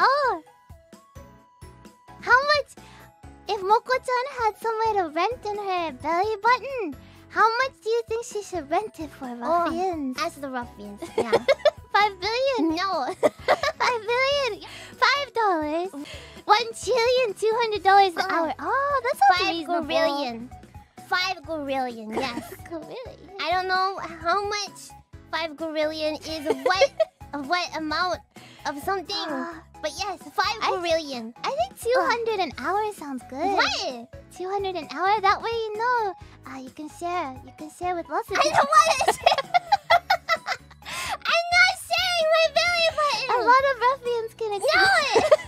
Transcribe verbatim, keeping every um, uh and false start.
Oh! How much... If Moko-chan had somewhere to rent in her belly button, how much do you think she should rent it for ruffians? Oh, as the ruffians, yeah. Five billion? No! Five billion! Five dollars! One trillion, two hundred dollars an hour. Oh, that's not Five reasonable. gorillion. Five gorillion, yes. Gorillion. I don't know how much five gorillion is of what, of what amount of something. Uh, but yes, five I gorillion. Th I think two hundred uh. an hour sounds good. What? Two hundred an hour? That way you know. Ah, uh, you can share. You can share with lots of people. I don't want to share! I'm not sharing my belly button! A lot of ruffians can experience. No!